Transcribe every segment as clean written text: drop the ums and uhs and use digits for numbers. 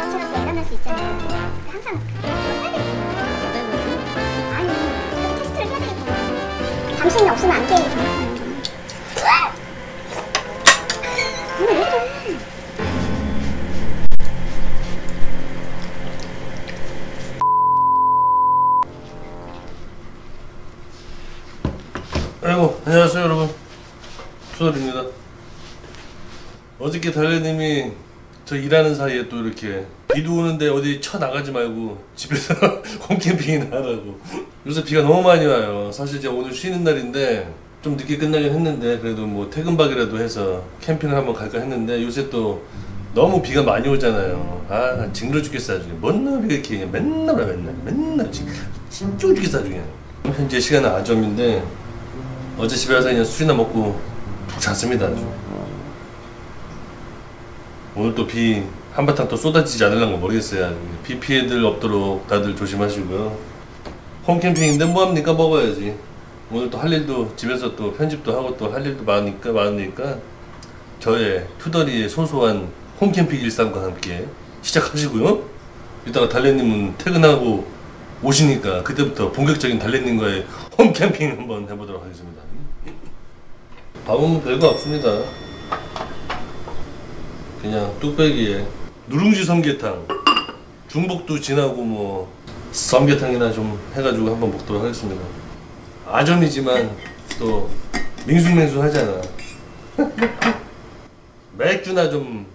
그런 시간도 열어낼 수 있잖아요. 그러니까 항상 그걸 해야 되겠구나. 아니, 그래도 테스트를 해야 되겠구나. 당신이 없으면 안 게임. 아이고, 안녕하세요 여러분, 투덜입니다. 어저께 달래님이 저 일하는 사이에 또 이렇게 비도 오는데 어디 쳐나가지 말고 집에서 홈캠핑이나 하라고. 요새 비가 너무 많이 와요. 사실 이제 오늘 쉬는 날인데 좀 늦게 끝나긴 했는데 그래도 뭐 퇴근박이라도 해서 캠핑을 한번 갈까 했는데, 요새 또 너무 비가 많이 오잖아요. 아, 징그러 죽겠어 아주. 뭔 놈이 이렇게 맨날 와, 맨날 징그러 죽겠어 아주. 현재 시간은 아점인데 어제 집에 와서 그냥 술이나 먹고 푹 잤습니다. 아주. 오늘 또 비 한바탕 또 쏟아지지 않을란가 모르겠어요. 비 피해들 없도록 다들 조심하시고요. 홈캠핑인데 뭐합니까? 먹어야지. 오늘 또 할 일도, 집에서 또 편집도 하고 또 할 일도 많으니까 저의 투덜이의 소소한 홈캠핑 일상과 함께 시작하시고요. 이따가 달래님은 퇴근하고 오시니까 그때부터 본격적인 달래님과의 홈캠핑 한번 해보도록 하겠습니다. 밥은 별거 없습니다. 그냥 뚝배기에 누룽지 삼계탕, 중복도 지나고 뭐 삼계탕이나 좀 해가지고 한번 먹도록 하겠습니다. 아점이지만 또 밍숭맹숭 하잖아. 맥주나 좀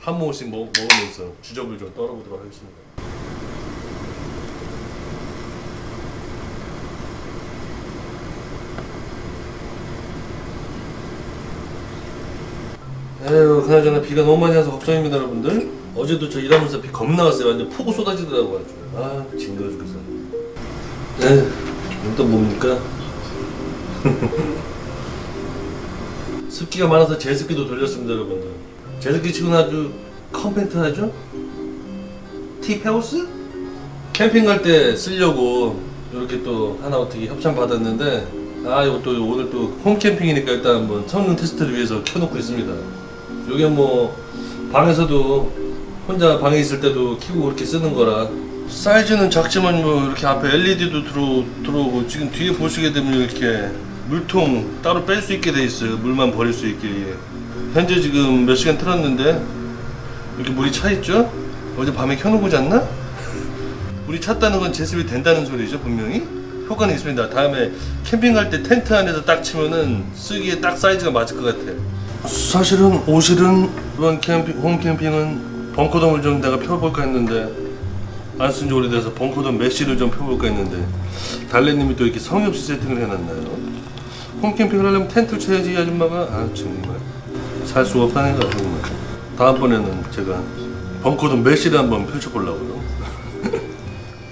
한 모금씩 먹으면서 주접을 좀 떨어보도록 하겠습니다. 에휴, 그나저나 비가 너무 많이 와서 걱정입니다 여러분들. 어제도 저 일하면서 비 겁나 왔어요. 완전 폭우 쏟아지더라고 아주. 아, 징그러 죽겠어. 에휴, 이건 또 뭡니까? 습기가 많아서 제습기도 돌렸습니다 여러분들. 제습기 치고는 아주 컴팩트하죠? 티피오스? 캠핑 갈 때 쓰려고 이렇게 또 하나 어떻게 협찬 받았는데, 아, 이것도 오늘 또 홈캠핑이니까 일단 한번 성능 테스트를 위해서 켜놓고 있습니다. 요게 뭐 방에서도 혼자 방에 있을 때도 켜고 그렇게 쓰는 거라 사이즈는 작지만 뭐 이렇게 앞에 LED도 들어오고 지금 뒤에 보시게 되면 이렇게 물통 따로 뺄 수 있게 돼 있어요. 물만 버릴 수 있게. 현재 지금 몇 시간 틀었는데 이렇게 물이 차 있죠? 어제 밤에 켜놓고 잤나? 물이 찼다는 건 제습이 된다는 소리죠. 분명히 효과는 있습니다. 다음에 캠핑 갈 때 텐트 안에서 딱 치면은 쓰기에 딱 사이즈가 맞을 것 같아. 사실은 오실은 이번 캠핑, 홈캠핑은 벙커돔을 좀 내가 펴볼까 했는데, 안 쓴지 오래돼서 벙커돔 메쉬를 좀 펴볼까 했는데 달래님이 또 이렇게 성의 없이 세팅을 해놨나요? 홈캠핑을 하려면 텐트를 쳐야지 이 아줌마가. 아, 정말 살 수가 없다니까 정말. 다음번에는 제가 벙커돔 메쉬를 한번 펼쳐보려고요.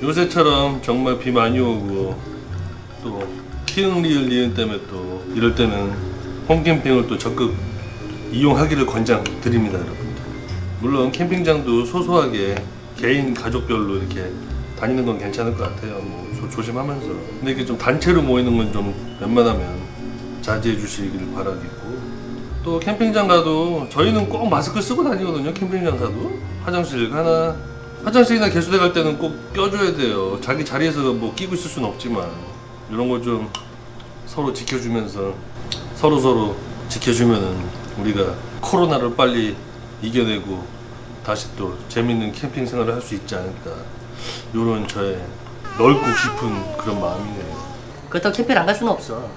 요새처럼 정말 비 많이 오고 또 키읔리을 때문에 또 이럴 때는 홈캠핑을 또 적극 이용하기를 권장드립니다 여러분들. 물론 캠핑장도 소소하게 개인 가족별로 이렇게 다니는 건 괜찮을 것 같아요. 뭐 조심하면서. 근데 이게 좀 단체로 모이는 건 좀 웬만하면 자제해 주시길 바라겠고, 또 캠핑장 가도 저희는 꼭 마스크 쓰고 다니거든요. 캠핑장 가도 화장실 가나, 화장실이나 개수대 갈 때는 꼭 껴줘야 돼요. 자기 자리에서 뭐 끼고 있을 수는 없지만 이런 거 좀 서로 지켜주면서 서로서로 지켜주면은 우리가 코로나를 빨리 이겨내고 다시 또 재밌는 캠핑 생활을 할 수 있지 않을까, 요런 저의 넓고 깊은 그런 마음이네요. 그렇다고 캠핑을 안 갈 수는 없어.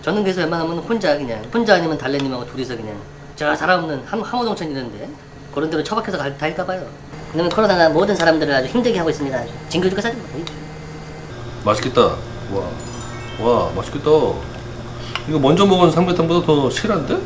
저는 그래서 웬만하면 혼자 아니면 달래님하고 둘이서 그냥 저 사람 없는 항우동천 이런데 그런 데로 처박혀서 다닐까봐요. 그러면 코로나가 모든 사람들을 아주 힘들게 하고 있습니다. 징글징글 싸지. 맛있겠다. 와 맛있겠다. 이거 먼저 먹은 삼계탕보다 더 실한데?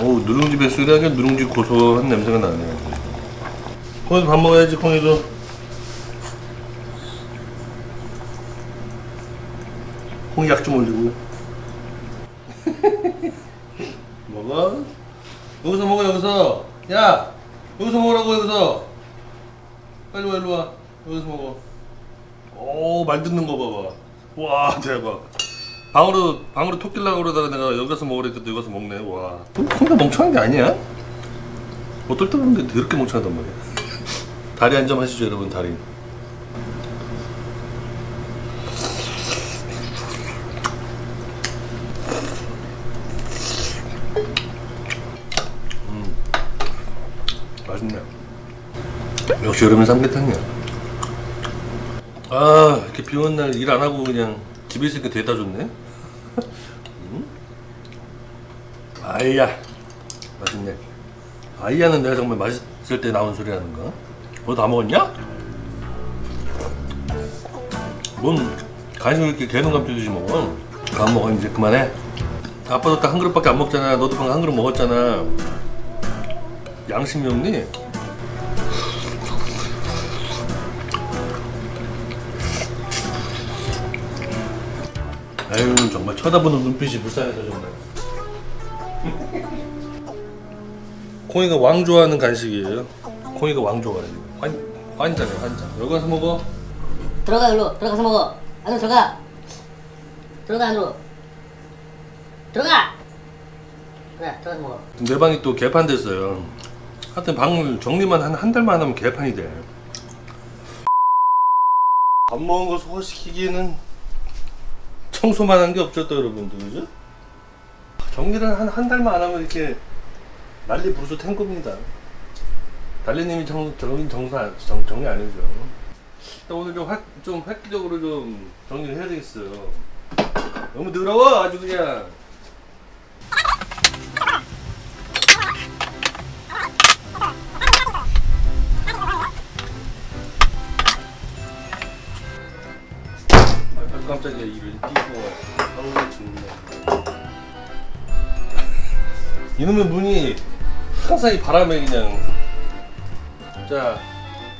어우, 누룽지 배수리하게 누룽지 고소한 냄새가 나네요. 콩이도 밥 먹어야지. 콩이도 콩이 약 좀 올리고. 먹어. 여기서 먹어, 여기서. 야! 여기서 먹으라고, 여기서! 빨리 와, 일로 와. 여기서 먹어. 오, 말 듣는 거 봐봐. 와, 대박. 방으로 토 끼려고 그러다가 내가 여기 가서 먹으라 했더니 여기 가서 먹네. 와. 혼자 멍청한 게 아니야? 어떨 때 보면 더럽게 멍청하단 말이야. 다리 한 점 하시죠, 여러분, 다리. 맛있네. 역시 여름엔 삼계탕이야. 아, 이렇게 비 오는 날 일 안 하고 그냥 집에 있으니까 데려다 줬네. 아이야, 맛있네. 아이야는 내가 정말 맛있을 때 나온 소리라는가? 너 다 먹었냐? 뭔 간식을 이렇게 개눈 감고 주지 먹어? 안 먹어, 이제 그만해. 아빠도 딱 한 그릇밖에 안 먹잖아. 너도 방금 한 그릇 먹었잖아. 양심이 없니? 아유, 정말 쳐다보는 눈빛이 불쌍해서 정말. 콩이가 왕 좋아하는 간식이에요. 콩이가 왕 좋아해. 환자네, 환자. 여기 가서 먹어. 들어가, 일로. 들어가서 먹어. 안으로 들어가. 들어가, 안으로. 들어가! 그래, 들어가서 먹어. 내 방이 또 개판됐어요. 하여튼 방을 정리만 한 달만 하면 개판이 돼. 밥 먹은 거 소화시키기에는 청소만 한 게 없죠, 또 여러분들, 그죠? 정리를 한 달만 안 하면 이렇게 난리 부르스 탱 겁니다. 달리님이 정리 안 해줘. 오늘 좀 획기적으로 좀 정리를 해야 되겠어요. 너무 더러워, 아주 그냥. 깜짝이야, 이를 띄고 떨어져 죽는다. 이놈의 문이 항상 이 바람에 그냥. 자,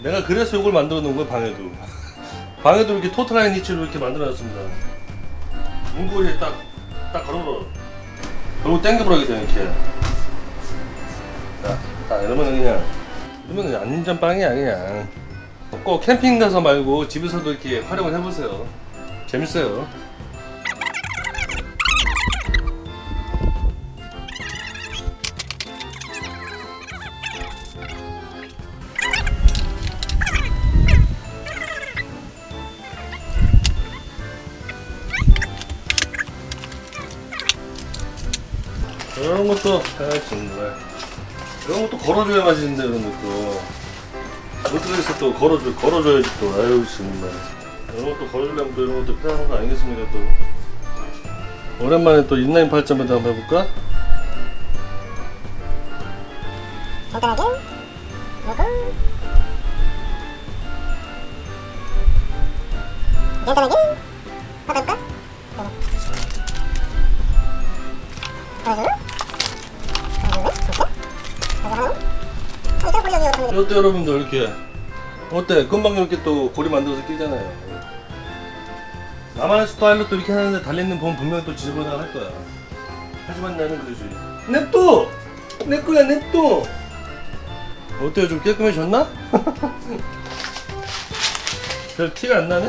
내가 그래서 이걸 만들어 놓은 거야, 방에도. 방에도 이렇게 토트라인 니치로 이렇게 만들어 놨습니다. 문고리에 딱 걸어버려. 그리고 당겨버리거든, 이렇게. 자, 이러면 그냥 안전빵이야, 그냥. 꼭 캠핑 가서 말고 집에서도 이렇게 활용을 해보세요. 재밌어요. 이런 것도, 아, 정말. 이런 것도 걸어줘야 맛있는데, 이런 것도. 모텔에서 또 걸어줘야지 또. 아유, 정말. 이런 것도 걸으려면 또 이런 것도 필요한 거 아니겠습니까, 또. 오랜만에 또 인라인 팔자매도 한번 해볼까? 간단하게 요거 간단하게 해볼까? 이것도 여러분들 이렇게 어때? 금방 이렇게 또 고리 만들어서 끼잖아요. 나만의 스타일로 또 이렇게 하는데 달리는 보면 분명히 또 지저분하게 할 거야. 하지만 나는 그러지. 냅둬! 내 거야, 냅둬! 어때요? 좀 깨끗해졌나? 별 티가 안 나네?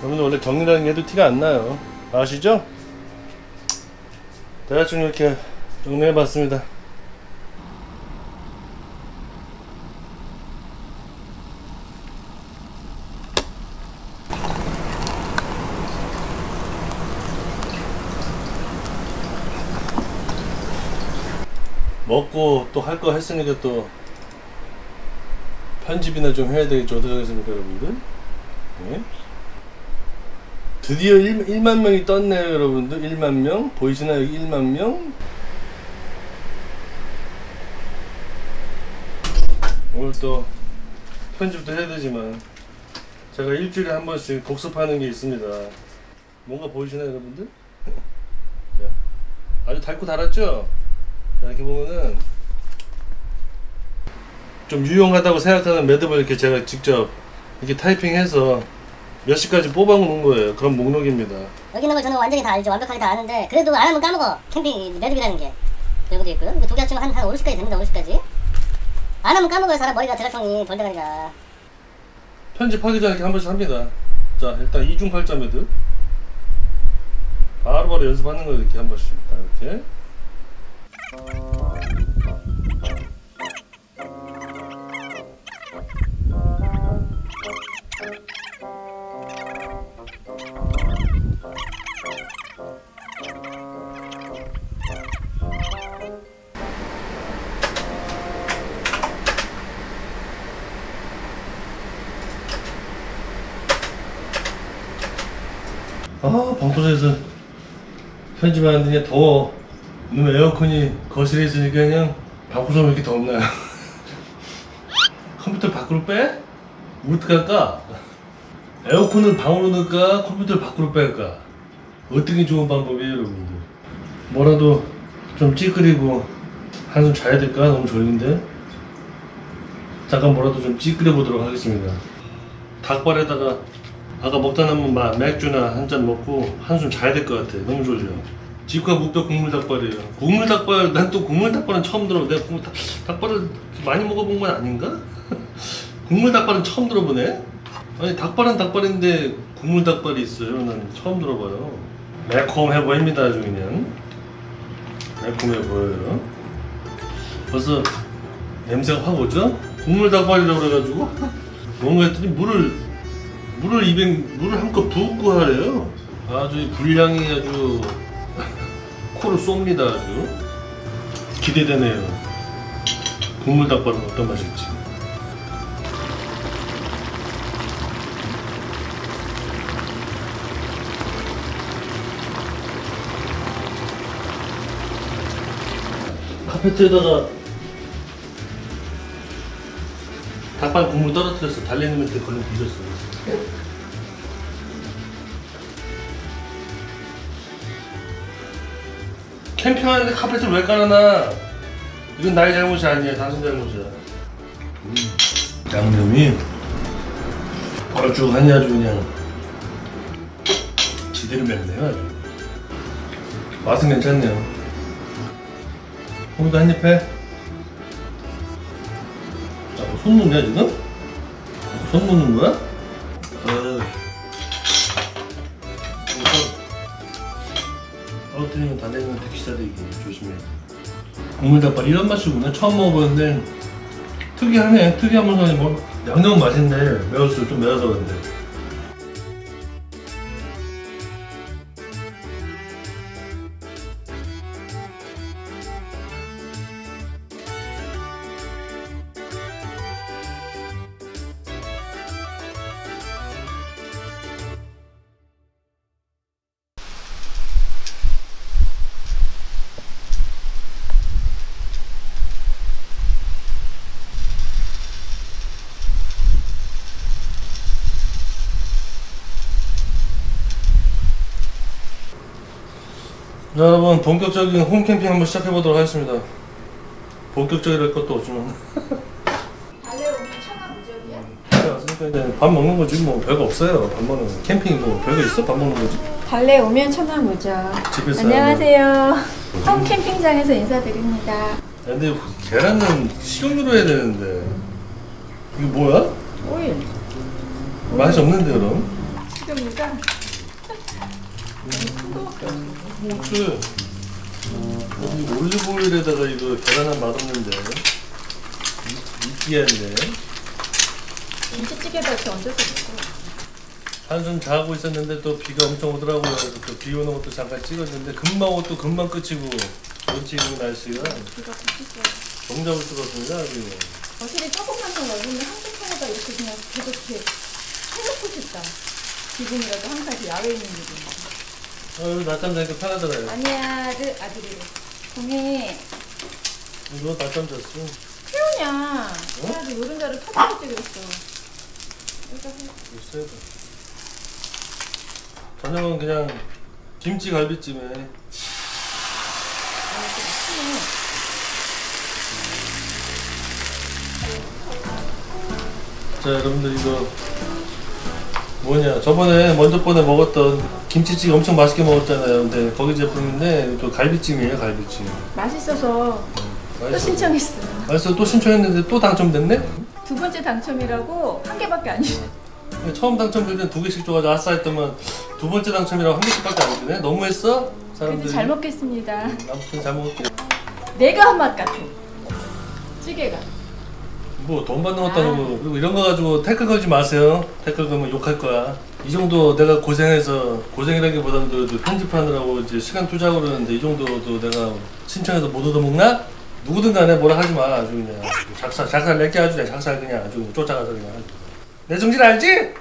여러분들 원래 정리라는 게 해도 티가 안 나요. 아시죠? 대충 이렇게 정리해봤습니다. 먹고 또 할 거 했으니까 또 편집이나 좀 해야 되겠죠. 어떻게 하겠습니까, 여러분들? 네. 드디어 1만 명이 떴네요, 여러분들. 1만 명. 보이시나요, 여기 1만 명? 오늘 또 편집도 해야 되지만 제가 일주일에 한 번씩 복습하는 게 있습니다. 뭔가 보이시나요, 여러분들? 자, 아주 달고 달았죠? 이렇게 보면은 좀 유용하다고 생각하는 매듭을 이렇게 제가 직접 이렇게 타이핑해서 몇 시까지 뽑아놓은 거예요. 그런 목록입니다. 여기 있는 걸 저는 완전히 다 알죠. 완벽하게 다 아는데 그래도 안 하면 까먹어. 캠핑 매듭이라는 게. 여기도 있고요. 두 개가 지금 한 50까지 됩니다. 50까지. 안 하면 까먹어요. 사람 머리가 대각형이 벌레가니까. 편집하기 전에 이렇게 한 번씩 합니다. 자, 일단 이중 팔자 매듭. 바로바로 연습하는 거예요. 이렇게 한 번씩. 다 이렇게. 아, 방구석에서 편집하는데 그냥 더워. 오늘 에어컨이 거실에 있으니까 그냥 방구석 왜 이렇게 덥나요? 컴퓨터를 밖으로 빼? 어떻게 할까? 에어컨을 방으로 넣을까? 컴퓨터를 밖으로 뺄까? 어떻게 좋은 방법이에요, 여러분들? 뭐라도 좀 찌그리고 한숨 자야 될까? 너무 졸린데? 잠깐 뭐라도 좀 찌그려 보도록 하겠습니다. 닭발에다가 아까 먹다 남은 맥주나 한잔 먹고 한숨 자야 될 것 같아. 너무 졸려. 직화 무뼈 국물 닭발이에요. 국물 닭발, 난 또 국물 닭발은 처음 들어. 내가 국물 닭발을 많이 먹어본 건 아닌가? 국물 닭발은 처음 들어보네? 아니, 닭발은 닭발인데 국물 닭발이 있어요. 난 처음 들어봐요. 매콤해 보입니다, 아주 그냥. 매콤해 보여요. 벌써 냄새가 확 오죠? 국물 닭발이라고 그래가지고 뭔가 했더니 물을 한껏 붓고 하래요. 아주 이 분량이 아주 코를 쏩니다. 아주 기대되네요. 국물 닭발은 어떤 맛일지. 카페트에다가 닭발 국물 떨어뜨렸어. 달래는 데 걸리면 뒤졌어. 캠핑하는데 카펫을 왜 깔아놔? 이건 나의 잘못이 아니야. 당신 잘못이야. 양념이 걸쭉하니 아주 그냥 제대로 맵네요. 아주 맛은 괜찮네요. 고기도 한입 해. 손 놓냐 지금? 손 놓는 거야? 떨어뜨리면 달래는 택시사들이기 조심해. 국물 닭발 이런 맛이구나. 처음 먹어봤는데 특이하네. 특이한 맛이 뭐 양념은 맛있네. 매워서 좀 매워서 그런데. 자, 여러분, 본격적인 홈캠핑 한번 시작해보도록 하겠습니다. 본격적이랄 것도 없지만. 달래 오면 차가 무적이야? 달래 왔으니까 이제 밥 먹는 거지. 뭐 별거 없어요. 밥 먹는 거. 캠핑이 뭐 별거 있어? 밥 먹는 거지. 달래 오면 천만 무적. 안녕하세요. 홈캠핑장에서 인사드립니다. 야, 근데 계란은 식용유로 해야 되는데 이거 뭐야? 오일. 맛이 없는데 그럼? 식용유가? 그렇지. 올리브오일에다가 이거 계란은 맛없는데 이끼한데 김치찌개도 이렇게 얹어서 먹고 한숨 자고 있었는데 또 비가 엄청 오더라고요. 그래서 또 비 오는 것도 잠깐 찍었는데 금방 오고 금방 끝이고 그렇지. 지금 날씨가 비가 붙었어요. 정잡을 수가 없습니다. 거실이 조금만 더 넓은데 한쪽에다가 이렇게 그냥 계속 이렇게 해놓고 싶다. 지금이라도 항상 그 야외에 있는 일입니다. 낮잠 자니까 편하잖아요. 아니야, 아들이. 동해. 너 낮잠 잤어. 태우냐. 그래가지고 노른자를 터뜨려 찍었어. 있어야 돼. 저녁은 그냥 김치 갈비찜에. 아, 맛있네. 자, 여러분들 이거 뭐냐, 저번에 먼저번에 먹었던 김치찌개 엄청 맛있게 먹었잖아요. 근데 거기 제품인데 또 갈비찜이에요. 갈비찜 맛있어서 또 신청했어요. 맛있어서 또 신청했는데 또 당첨됐네? 두 번째 당첨이라고 한 개밖에 안 주네. 처음 당첨될 땐 두 개씩 줘가지고 아싸 했더만 두 번째 당첨이라고 한 개씩밖에 안 주네. 너무했어? 사람들이. 잘 먹겠습니다. 아무튼 잘 먹을게요. 내가 한 맛 같아 찌개가. 뭐 돈 받는 것도 아니고. 그리고 이런 거 가지고 태클 걸지 마세요. 태클 걸면 욕할 거야. 이 정도 내가 고생해서, 고생이라기보다는 편집하느라고 이제 시간 투자하고 그러는데 이 정도도 내가 신청해서 못 얻어먹나? 누구든 간에 뭐라 하지 마. 아주 그냥 작살 낼게. 아주 그냥 작살 그냥 아주 쫓아가서 그냥 아주. 내 정신 알지?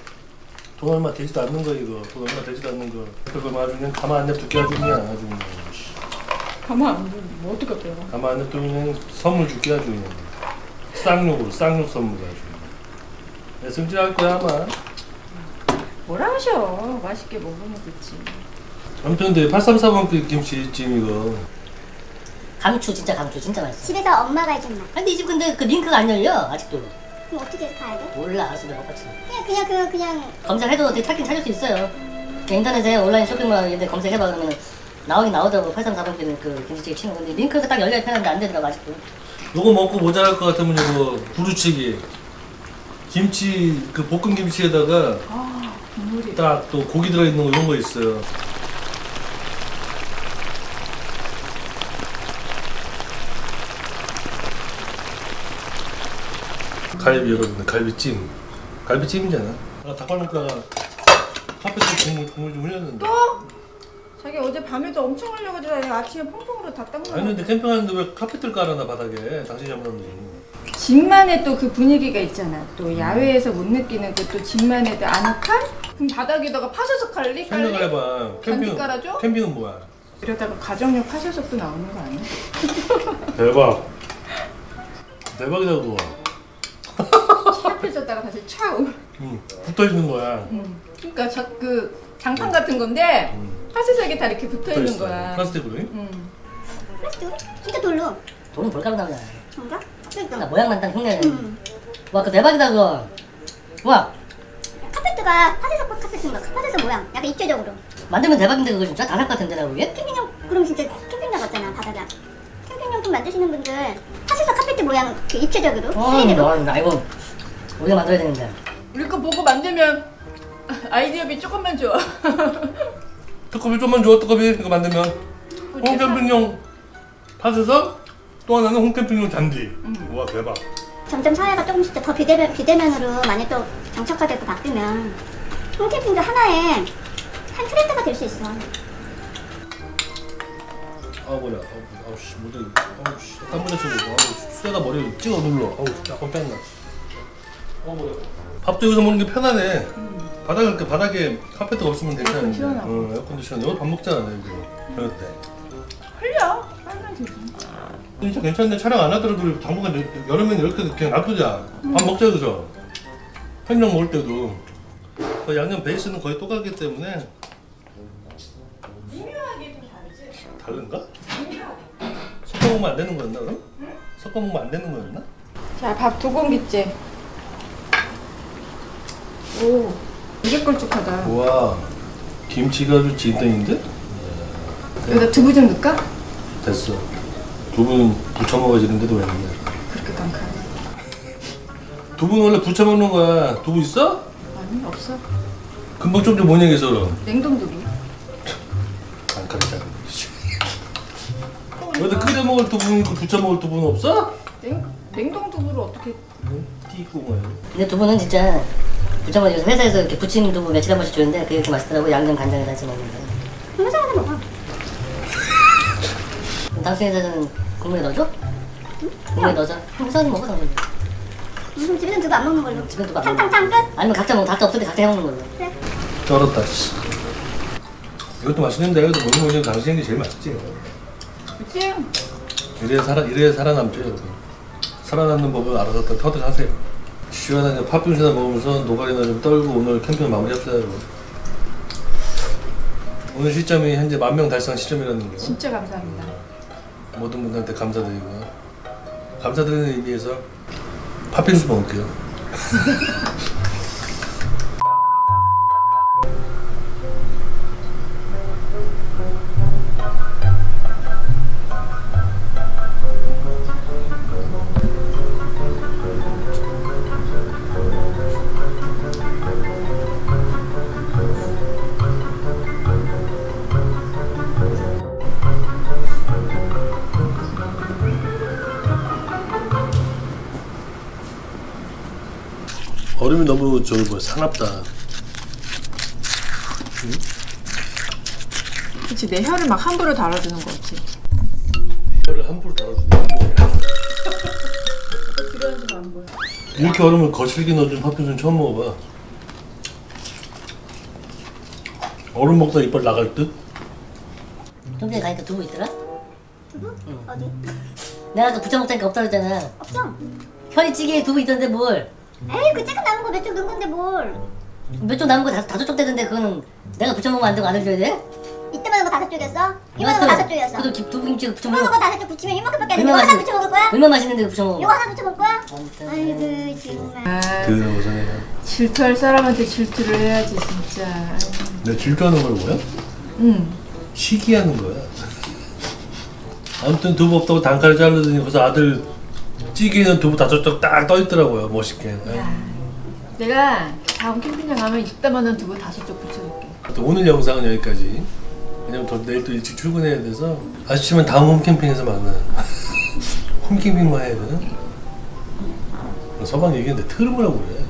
돈 얼마 되지도 않는 거 이거. 돈 얼마 되지도 않는 거. 그걸 아주 그냥 가만 안 냅둘게. 아주 그냥 아주 그냥. 가만 안 냅두면 뭐 어떻게 돼요? 가만 안 냅두면 선물 줄게. 아주 그냥 쌍욕으로, 쌍욕 선물. 아주 내 성질 할 거야 아마. 뭐라 하셔. 맛있게 먹으면 되지. 아무튼 근데 834번길 김치찜 이거 감초 진짜, 감초 진짜 맛있어. 집에서 엄마가 해준 맛. 근데 이 집 근데 그 링크가 안 열려 아직도. 그럼 어떻게 해서 가야 돼? 몰라. 알았어 내가 같이. 그냥 검색해도 어떻게 찾긴 찾을 수 있어요. 인터넷에 온라인 쇼핑몰 이런데 검색해봐 그러면 나오긴 나오더라고. 834번길은 그 김치찌개 치는 건데 링크가 딱 열려야 편한데 안 되더라고 아직도. 요거 먹고 모자랄 것 같으면 요거 부르치기 김치 그 볶음 김치에다가 딱 또 고기 들어있는 거 이런 거 있어요. 갈비 여러분들, 갈비찜. 갈비찜이잖아. 아, 닭발먹다가 카페에서 국물 좀 흘렸는데. 또? 자기 어제 밤에도 엄청 흘려가지고 아침에 퐁퐁으로 다 닦는 거. 아니 근데 캠핑하는데 왜 카펫을 깔아놔 바닥에. 당신이 잘못하는지. 집만의 또 그 분위기가 있잖아. 또 야외에서 못 느끼는 그 또 집만의 그 아늑함? 그럼 바닥에다가 파쇄석 깔리? 생각을 해봐. 캠핑 깔아줘? 캠핑은 뭐야? 이러다가 가정용 파쇄석도 나오는 거 아니야? 대박. 대박이다 그거. 샤프졌다가 다시 촥. 붙어있는 거야. 그러니까 그 장판 같은 건데. 파쇄석이 다 이렇게 붙어 있는 거야. 플라스틱으로? 응. 플라스틱으로? 진짜 돌로. 돌은 돌가루 나오잖아. 뭔가? 그러니까 모양만 딱 흉내. 와, 그거 대박이다 그거. 와. 카페트가 파쇄석 카페트인가? 파쇄석 모양. 약간 입체적으로. 만들면 대박인데 그거 진짜 다 살 것 같은데 나 그게? 캠핑용. 그럼 진짜 캠핑 나갔잖아 바닥에. 캠핑용품 만드시는 분들 파쇄석 카페트 모양 그 입체적으로. 나 이거 우리가 만들어야 되는데. 우리 거 보고 만들면 아이디어비 조금만 줘. 특급이 좀만 줘. 특급이 이거 만들면 홈캠핑용 파쇄석, 또 하나는 홈캠핑용 잔디. 와 대박. 점점 사회가 조금씩 더 비대면으로 많이 또 정착화되고 바뀌면 홈캠핑도 하나의 한 트렌드가 될 수 있어. 아 뭐야. 아우씨 못해. 아우씨 땀 흘렸어. 쇠다 머리를 찍어 눌러. 아우 진짜 깜빡했나. 아 뭐야. 밥도 여기서 먹는 게 편하네. 바닥에, 그 바닥에 카페트가 없으면 괜찮은데. 에어컨도 시원해. 오늘 밥 먹잖아 이거. 저녁 때 흘려! 빨간 되지. 진짜 괜찮은데 촬영 안 하더라도 당분간 여름에는 이렇게 그냥 놔두자. 밥 먹자 그죠? 편의점 먹을 때도 그 양념 베이스는 거의 똑같기 때문에 미묘하게 좀 다르지? 다른가? 미묘하게 섞어먹으면 안 되는 거였나 그럼? 응? 섞어먹으면 안 되는 거였나? 자, 밥 두 공기째. 오, 이게 걸쭉하다. 우와, 김치가 아주 진땡인데? 여기다 두부 좀 넣을까? 됐어. 두부는 부쳐 먹어지는데도 왜 넣냐? 그렇게 깜깜해. 두부는 원래 부쳐 먹는 거야. 두부 있어? 아니, 없어. 금방 좀 뭐냐 계속. 냉동두부. 안 가리잖아. 여기다 끓여 먹을 두부는 있고 부쳐 먹을 두부는 없어? 냉동두부를 어떻게? 띠고 가요. 근데 두부는 진짜. 부쳐먹어. 회사에서 이렇게 부침 두부 며칠에 한 번씩 주는데 그게 이렇게 맛있더라고. 양념 간장에다 해서 먹는데. 회사에서 먹어. 당신 회사는 국물에 넣어줘? 응? 국물에 넣어줘. 회사에서 먹어 당신. 무슨 집에는 두부 안 먹는 걸로. 집에는 두부 안 먹는 걸로. 탕탕탕 끝? 아니면 각자 먹어. 각자 없을 때 각자 해 먹는 걸로. 그래. 쩔었다. 이것도 맛있는데 이것도 먹는 거지. 당신 게 제일 맛있지. 그치? 이래야 살아남죠. 여러분. 살아남는 법은 알아서 또 터득하세요. 시원하게 팥빙수나 먹으면서 노가리나 좀 떨고 오늘 캠핑 마무리합시다. 오늘 시점이 현재 10,000명 달성 시점이라는 거. 진짜 감사합니다. 모든 분들한테 감사드리고, 감사드리는 의미에서 팥빙수 먹을게요. 얼음이 너무 저기 뭐야 사납다. 그치, 내 혀를 막 함부로 달아주는 거지. 내 혀를 함부로 달아주는 건 뭐야? 들어가지도 안 보여. 이렇게 얼음을 거칠게 넣어준 팥빙수는 처음 먹어봐. 얼음 먹다 이빨 나갈 듯? 동생이 가니까 두부 있더라? 두부? 응. 어디? 내가 아까 부쳐 먹자니까 없다 그랬잖아. 없어. 현이찌개에 두부 있던데 뭘? 에이, 그 조금 남은 거 몇 쪽 넣은 건데 뭘? 몇 쪽 남은 거 다섯 쪽 되던데 그거는 내가 부쳐 먹으면 안 되고 안 해줘야 돼? 이때만 거 다섯 쪽이었어? 이만한 거 다섯 쪽이었어? 그래도 두부김치 부쳐 먹어. 이만한 거 다섯 쪽 부치면 이만큼밖에 안 돼. 이거 하나 부쳐 먹을 거야? 얼마 맛있는데 부쳐 먹어? 이거 하나 부쳐 먹을 거야? 아이고 정말. 질투할 사람한테 질투를 해야지 진짜. 내가 질투하는 걸 뭐야? 응. 시기하는 거야. 아무튼 두부 없다고 단칼에 자르더니 거기서 아들 찌개는 두부 다섯 쪽 딱 떠있더라고요. 멋있게. 내가 다음 캠핑장 가면 이따만한 두부 다섯 쪽 붙여줄게. 오늘 영상은 여기까지. 왜냐면 내일 또 일찍 출근해야 돼서. 아쉽지만 다음 홈캠핑에서 만나요. 홈캠핑만 해야 되나? 서방 얘기했는데 트름을 하고 그래.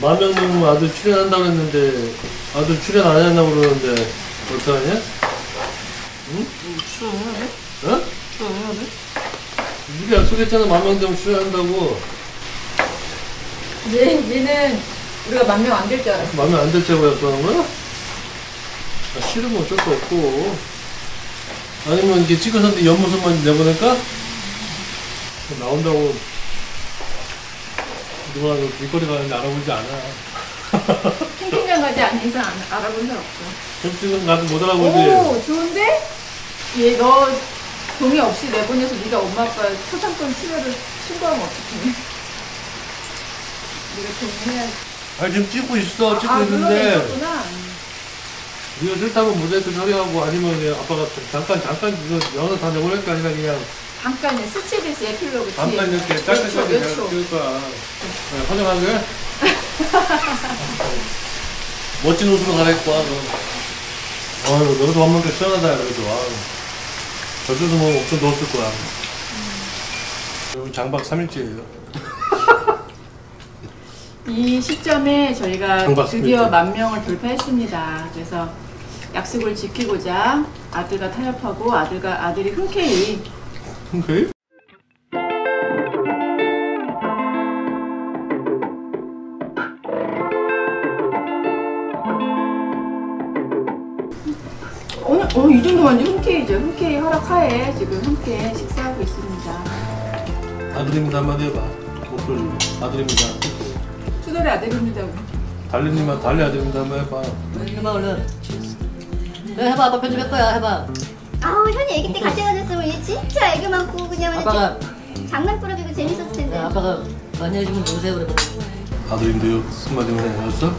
만명 넘으면 아들 출연한다고 했는데 아들 출연 안 한다고 그러는데 어떡하냐? 응? 출연해야 돼? 어? 출연해야 돼? 우리 약속했잖아. 만명 되면 출연한다고. 얘는 우리가 만명 안 될 줄 알았어. 만명 안 될 줄 알고 약속하는 거야? 아, 싫으면 어쩔 수 없고. 아니면 이렇게 찍어서 옆모습만 내보낼까? 나온다고 누가 길거리 가는데 알아보지 않아. 캠핑장 가지 않는 이상 알아본 적 없어. 캠핑장 가도 못 알아보지. 오, 좋은데? 얘 너 동의 없이 내보내서 네가 엄마 아빠 초상권 치료를 신고하면 어떡해? 네가 동의해야지. 아, 지금 찍고 있어. 찍고 있는데. 그러구나. 네가 싫다면 모자이크 처리하고 아니면 아빠가 잠깐 이거 영상 다 내보낼 거 아니라 그냥. 잠깐 스치듯이 에필로그 잠깐 이렇게 짧게까지 찍을 거야. 화장한 거야? 멋진 옷으로 갈아입고 와. 아유, 너도 한 번도 시원하다. 그래도 와. 저쪽도 뭐 없어 넣었을 거야. 여기 장박 3일째예요. 이 시점에 저희가 드디어 3일째. 10,000명을 돌파했습니다. 그래서 약속을 지키고자 아들과 타협하고 아들이 흔쾌히 Okay. 이 정도면 흔쾌히 허락하에 지금 함께 식사하고 있습니다. 아들입니다 한마디 해봐. 목소리 아들입니다. 투덜이 아들입니다. 달리 아들입니다 한마디 해봐. 해봐 얼른. 그래 해봐. 아빠 편집할 거야 해봐. 아우 현이 애기 때 같이 가졌으면 얘 진짜 애교 많고 그냥 아빠가 장난꾸러기고 재밌었을 텐데. 아빠가 많이 해주면 누구세요 그러면. 아들인데요. 한마디만 해줬어?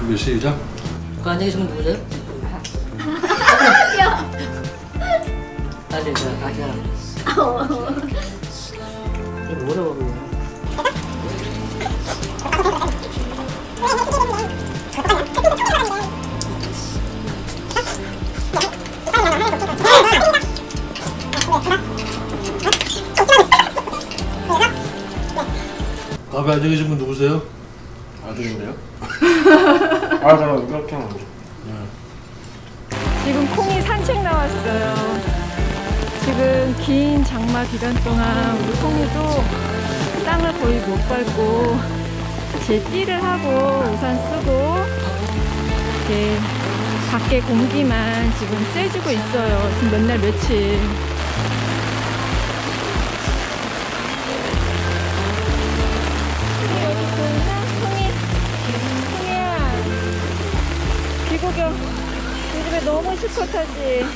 준비 시작. 아빠 안녕히 계시면 누구세요? 귀여워. 아들. 아우. 이거 뭐라고 그러냐. 밥에 앉아 계신 분 누구세요? 아들인데요? 아, 그럼 이렇게 하면 안 돼. 지금 콩이 산책 나왔어요. 지금 긴 장마 기간 동안 우리 콩이도 땅을 거의 못 밟고 제 띠를 하고 우산 쓰고 이렇게 밖에 공기만 지금 쐬주고 있어요. 지금 몇 날 며칠. 너무 시커터지.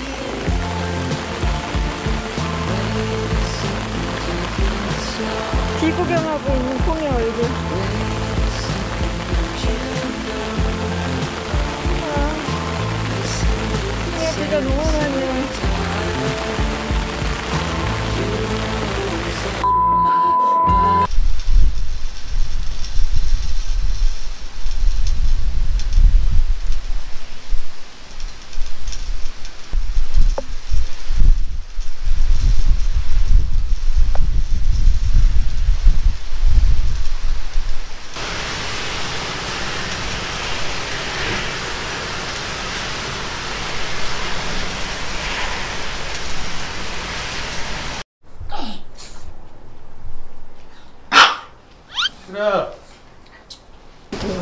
비 구경하고 있는 콩의 얼굴. 아, 비가 너무 많이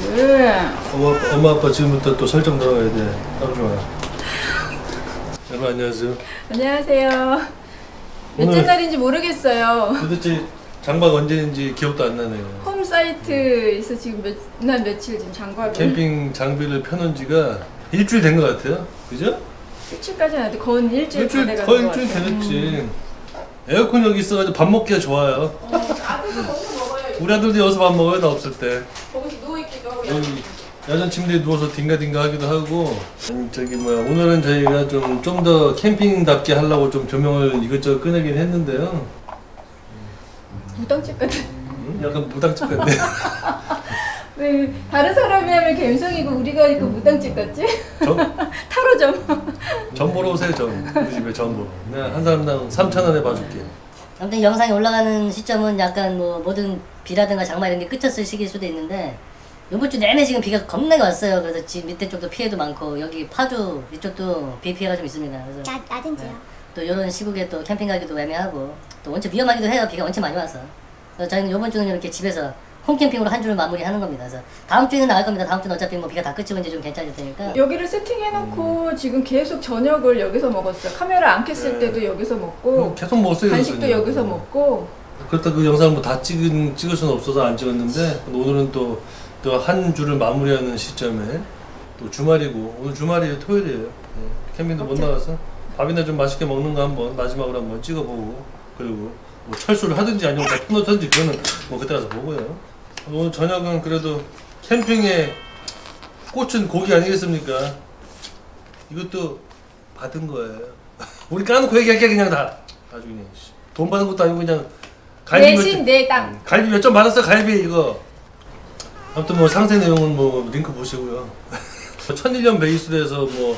와. 엄마 아빠 지금부터 또 설정 들어가야 돼. 땀 좋아요. 여러분 안녕하세요. 안녕하세요. 몇째 날인지 모르겠어요. 도대체 장박 언제인지 기억도 안 나네요. 홈 사이트에서 지금 몇 날 며칠 지금 장박을. 캠핑 장비를 펴놓은 지가 일주일 된 것 같아요. 그죠? 일주일까지는 아닌데 거의 일주일 된 것 같아요. 거의 일주일 되겠지. 에어컨 여기 있어가지고 밥 먹기가 좋아요. 아들도 거기서 먹어요. 우리 아들도 여기서 밥 먹어요. 나 없을 때. 거기서 누워있기도 하고. 야전 침대에 누워서 딩가딩가 하기도 하고. 저기 뭐야, 오늘은 저희가 좀 더 캠핑답게 하려고 좀 조명을 이것저것 꺼내긴 했는데요. 무당집 같은. 약간 무당집 같네. 왜 다른 사람이 하면 갬성이고 우리가 이거 무당집 같지? 타로점. 점 보러 오세요, 점. 우리 집에 점 보러. 내가 한 사람당 3,000원에 봐줄게. 아무튼 영상이 올라가는 시점은 약간 뭐 모든 비라든가 장마 이런 게 끝났을 시기일 수도 있는데. 요번 주 내내 지금 비가 겁나게 왔어요. 그래서 지금 밑에 쪽도 피해도 많고 여기 파주 이쪽도 비 피해가 좀 있습니다. 그래서 낮은지요. 네. 또 이런 시국에 또 캠핑 가기도 애매하고 또 원체 위험하기도 해요. 비가 원체 많이 와서. 그래서 저희는 요번 주는 이렇게 집에서 홈캠핑으로 한 주를 마무리하는 겁니다. 그래서 다음 주에는 나갈 겁니다. 다음 주는 어차피 뭐 비가 다 끝이고 이제 좀 괜찮을 테니까. 여기를 세팅해놓고 지금 계속 저녁을 여기서 먹었어요. 카메라 안 켰을 때도 여기서 먹고 계속 먹었어요. 간식도 그냥. 여기서 먹고. 그렇다 그 영상을 뭐 다 찍을 수는 없어서 안 찍었는데 오늘은 또 한 주를 마무리하는 시점에 또 주말이고 오늘 주말이에요. 토요일이에요. 네. 캠핑도 못 나가서 밥이나 좀 맛있게 먹는 거 한번 마지막으로 한번 찍어보고 그리고 뭐 철수를 하든지 아니면 다 풀어든지 그거는 뭐 그때 가서 보고요. 오늘 저녁은 그래도 캠핑에 꽃은 고기 아니겠습니까? 이것도 받은 거예요. 우리 까놓고 얘기할게 그냥 다. 아주 그냥 돈 받은 것도 아니고 그냥 갈비 대신 내 땅. 갈비 몇 점 받았어 갈비 이거. 아무튼 뭐 상세 내용은 뭐 링크 보시고요. 1001년 베이스로 해서 뭐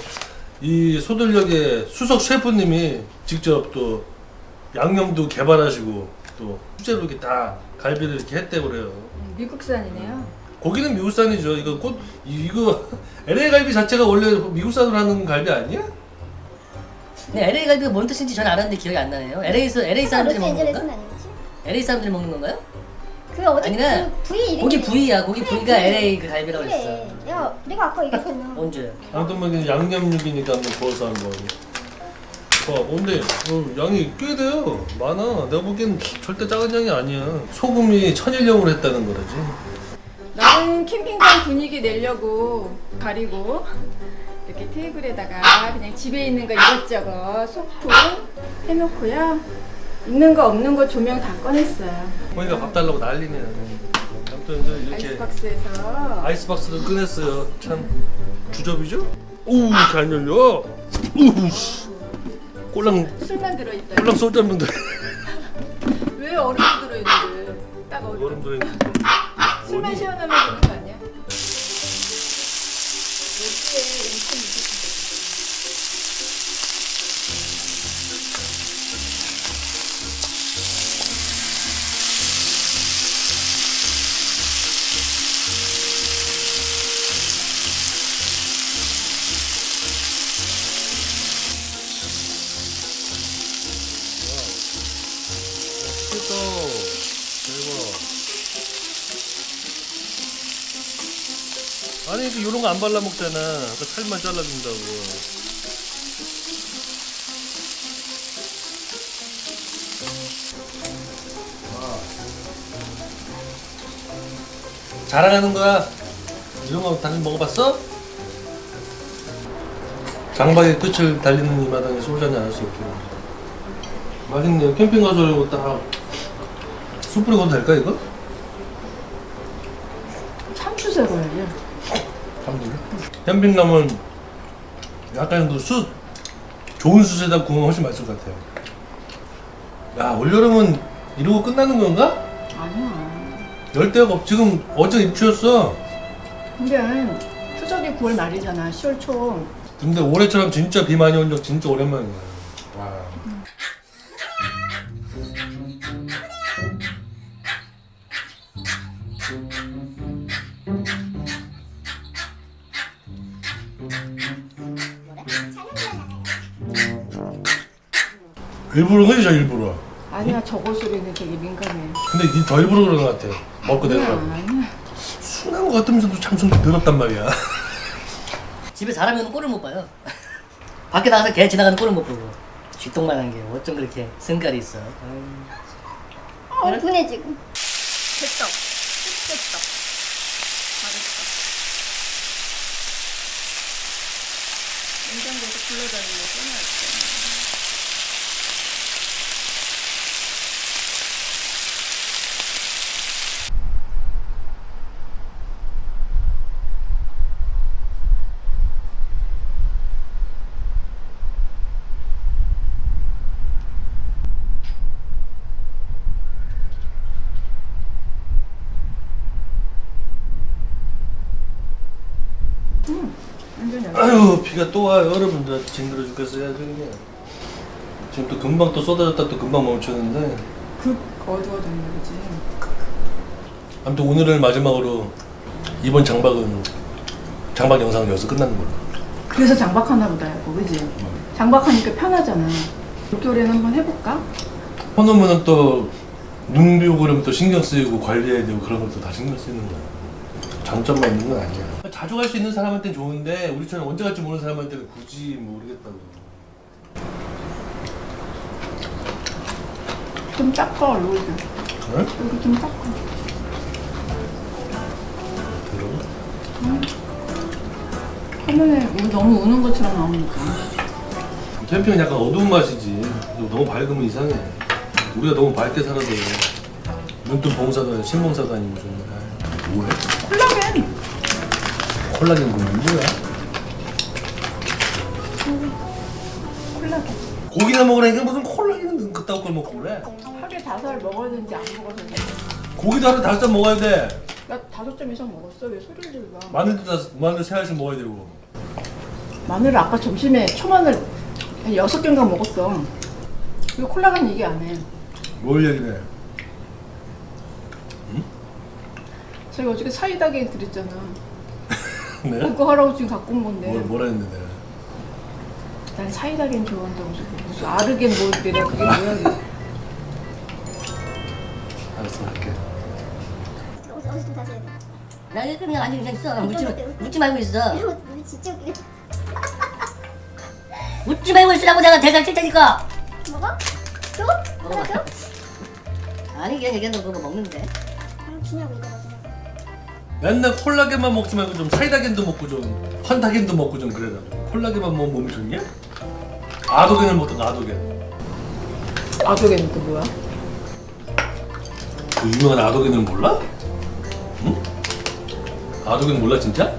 이 소들역의 수석 셰프님이 직접 또 양념도 개발하시고 또 수제로 이렇게 다 갈비를 이렇게 했대고 그래요. 미국산이네요. 고기는 미국산이죠. 이거 LA 갈비 자체가 원래 미국산으로 하는 갈비 아니야? 네, LA 갈비가 뭔 뜻인지 전 알았는데 기억이 안 나네요. LA 사람들이 먹는 건가? LA 사람들이 먹는 건가요? 아니면 고기 부위야. 고기 부위가 LA 그 갈비라고 했어. 그래. 내가 아까 얘기했잖아. 언제? 아무튼 뭐 양념육이니까 한번 구워서 한번. 봐, 근데 양이 꽤 돼요. 많아. 내가 보기엔 절대 작은 양이 아니야. 소금이 1001령으로 했다는 거라지. 나는 캠핑장 분위기 내려고 가리고 이렇게 테이블에다가 그냥 집에 있는 거 이것저것 소품 해놓고요. 있는 거 없는 거 조명 다 꺼냈어요. 보니까 밥 달라고 난리네요. 아무튼 이렇게 아이스박스에서 아이스박스를 꺼냈어요. 참 주접이죠? 오우 이렇게 안 열려. 오우 씨. 꼴랑 술만 들어있다. 꼴랑 소주 한 병 들어. 왜 얼음도 들어있는데? 딱 얼음 들어있는데. 술만 시원하면 되는 거 아니야? 아니 이런 거 안 발라 먹잖아. 그 살만 잘라준다고. 자랑하는 거야. 이런 거 당신 먹어봤어? 장박의 끝을 달리는 이 마당에 소주 한잔 할 수 있게. 맛있네요. 캠핑 가서 이러고 딱 술 뿌리고 가도 될까 이거? 참수세 거예요. 참수요? 캠핑 가면 약간 그 숯, 좋은 숯에다 구우면 훨씬 맛있을 것 같아요. 야, 올여름은 이러고 끝나는 건가? 아니야. 열대가 없. 지금 어제 입추였어. 근데 추석이 9월 말이잖아. 10월 초. 근데 올해처럼 진짜 비 많이 온 적 진짜 오랜만이야. 와. 일부러 그러죠, 일부러. 아니야, 저거 소리는 되게 민감해. 근데 니 더 일부러 그런 것 같아. 먹고 내더라고. 순한 것 같으면서도 참 좀 더럽단 말이야. 집에 사람이 오는 꼴을 못 봐요. 밖에 나가서 개 지나가는 꼴을 못 보고. 쥐똥만한 게 어쩜 그렇게 성깔이 있어. 분해 지금. 됐다. 됐다. 잘했어. 냉장고에서 굴러다니는 거 꺼내야지. 아유, 비가 또 와요. 여러분들 징그러 죽겠어요. 지금 또 금방 또 쏟아졌다 또 금방 멈췄는데 급 어두워졌네, 그치? 아무튼 오늘을 마지막으로 이번 장박은 장박 영상은 여기서 끝나는 거야. 그래서 장박하나 보다, 이거, 그치? 장박하니까 편하잖아. 올겨울에는 한번 해볼까? 허놓으면 또 눈비 오고 그러면 또 신경 쓰이고 관리해야 되고 그런 것도 다 신경 쓰이는 거야. 장점만 있는 건 아니야. 자주 갈 수 있는 사람한테는 좋은데 우리처럼 언제 갈지 모르는 사람한테는 굳이 모르겠다고. 좀 닦아 얼굴도. 응? 여기 좀 닦아. 그럼? 응. 화면에 너무 우는 것처럼 나오니까. 캠핑은 약간 어두운 맛이지. 너무 밝으면 이상해. 우리가 너무 밝게 살아서 눈뜬 봉사도 아니고 신봉사도 아니고 좀. 뭐해? 콜라겐! 콜라겐 고기는 뭐야? 콜라겐 고기나 먹으라니까 무슨 콜라겐 그따구 걸 먹고 그래? 하루에 5알 먹었는지 안 먹었는지 고기도 하루에 5알 먹어야 돼! 나 5점 이상 먹었어? 왜 소리를 질러? 마늘도 3알씩 먹어야 되고. 마늘을 아까 점심에 초마늘 한 6개인가 먹었어. 왜 콜라겐 얘기 안 해? 뭘 얘기해? 저희 어저께 사이다 게임 드렸잖아. 네? 그거 하라고 지금 갖고 온 건데. 뭐라 했는데? 난 사이다 게임 좋아한다고. 무슨 아르겐 뭐 내가 그게 뭐야? 알았어, 할게. 어디서 다시 해. 나 이거 그냥 아니 그냥 있어. 묻지 말고 있어. 우리 진짜 그래. 묻지 말고 있으라고 내가 대장 칠 테니까. 먹어? 줘? 먹어. 아니 그냥 얘기하는 거 먹는데. 주냐고 이거. 맨날 콜라겐만 먹지 말고 좀 사이다겐도 먹고 좀 환타겐도 먹고 좀 그래라. 콜라겐만 먹으면 몸이 좋냐? 아도겐을 먹던가. 아도겐은 또 뭐야? 그 유명한 아도겐을 몰라? 응? 아도겐 몰라 진짜?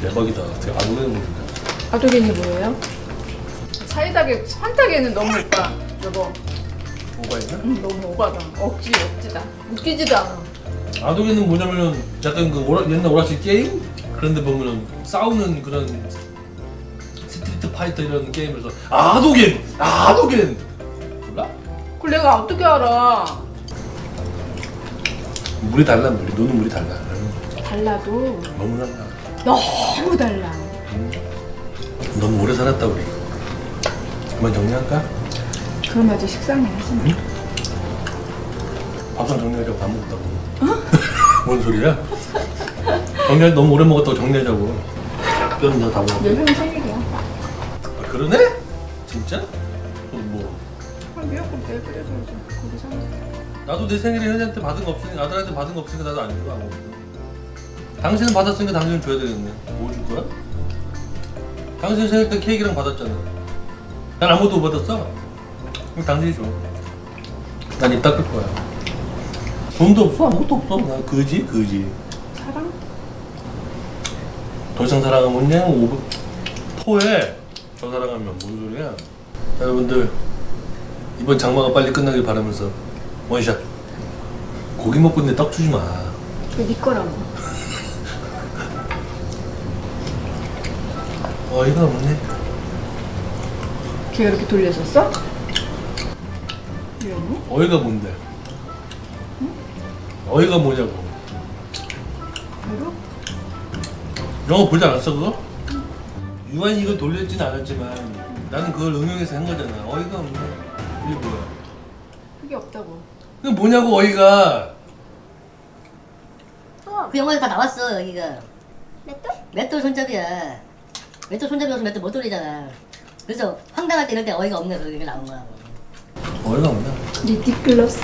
대박이다. 어떻게 아도겐을 모른다. 아도겐이 뭐예요? 사이다겐, 환타겐은 너무 오빠. 여보 오바했나? 응, 너무 오바다. 억지다. 웃기지도 않아. 아도겐은 뭐냐면은 약간 그 옛날 오락실 게임? 그런데 보면은 싸우는 그런 스트리트 파이터 이런 게임에서 아도겐! 아도겐! 몰라? 그걸 내가 어떻게 알아? 물이 달라, 물이. 너는 물이 달라. 달라도? 너무 달라. 너무 달라. 너무 오래 살았다, 우리. 그만 정리할까? 그럼 아주 식상해, 하시네. 응? 밥상 정리하려고 밥 먹었다고. 뭔 소리야? 정리할 너무 오래 먹었다고 정리하자고. 뼈는 다 먹었어. 내 형이 생일이야. 아 그러네? 진짜? 또 뭐? 아 미역국 내일 끓여줘야지. 고기 사 먹자. 나도 내 생일에 현이한테 받은 거 없으니까 아들한테 받은 거 없으니까 나도 안 줘. 당신은 받았으니까 당신은 줘야 되겠네. 뭐 줄 거야? 당신 생일 때 케이크랑 받았잖아. 난 아무도 못 받았어. 그럼 당신이 줘. 난 입 닦을 거야. 돈도 없어, 아무것도 없어. 나 그지. 사랑? 더 이상 사랑하면 뭔냐? 토해. 더 사랑하면 뭔 소리야? 여러분들 이번 장마가 빨리 끝나길 바라면서 원샷. 고기 먹고 있는데 떡 주지 마. 그게 네 거라고. 어이가 없네. 걔가 이렇게 돌렸었어? 어이가 뭔데? 응? 어이가 뭐냐고. 영화 보지 않았어 그거? 응. 유한이 이걸 돌렸진 않았지만 나는 그걸 응용해서 한 거잖아. 어이가 없네. 이게 뭐야? 그게 없다고. 그게 뭐냐고 어이가. 그 영화에 다 나왔어. 여기가 맷돌? 맷돌 손잡이야. 맷돌 손잡이 없으면 맷돌 못 돌리잖아. 그래서 황당할 때 이럴 때 어이가 없네. 그게 나온 거야. 어이가 없네. 리디클러스.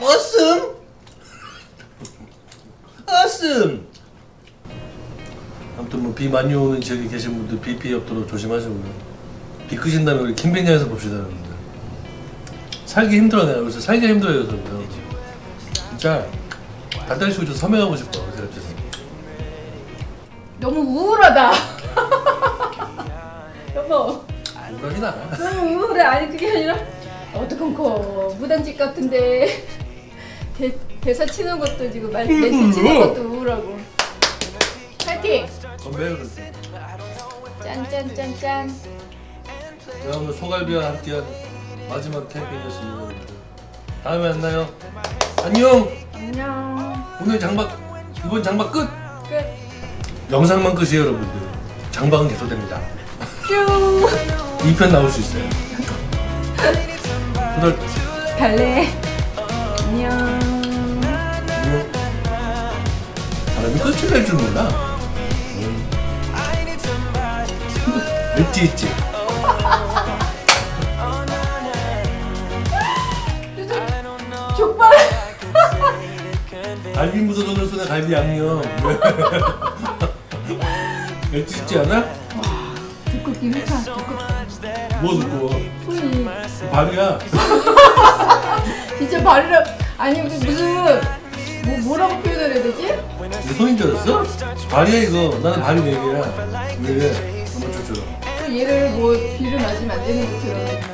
어슴? 어슴! 아무튼 뭐 비 많이 오는 지역에 계신 분들 비 피해 없도록 조심하시고요. 비 끄신 다음에 우리 김백야에서 봅시다 여러분들. 살기 힘들어. 내가 그래서 살기가 힘들어요 여러분들. 진짜 달달식으로 좀 섬유하고 싶어. 너무 우울하다. 여보. 안 그러진 않아. 너무 우울해. 아니 그게 아니라 어떡한거 무단집 같은데 대사 치는 것도 지금 멘트 치는 것도 우울하고. 파이팅! 건배요 그랬어. 짠짠짠짠. 여러분 소갈비와 함께한 마지막 캠핑이었습니다. 다음에 만나요. 안녕. 안녕. 오늘 장박 이번 장박 끝. 끝. 영상만 끝이에요 여러분들. 장박은 계속됩니다. 뿅. 2편 나올 수 있어요. 투덜 갈래. 안녕. 안녕. 바람이 끝을 낼 줄 몰라. 있지. 족발. 갈비 묻어도는 손에 갈비 양념. 있지 않아? 두껍기 회차. 뭐 두꺼워? 손이. 발이야. 진짜 발이라. 아니 무슨 뭐라고 표현을 해야 되지? 내 손인 줄 알았어? 발이야 이거. 나는 발이 네 개야. 네 개. 한번 줘줘. 얘를 뭐 비를 맞으면 안 되는 것처럼.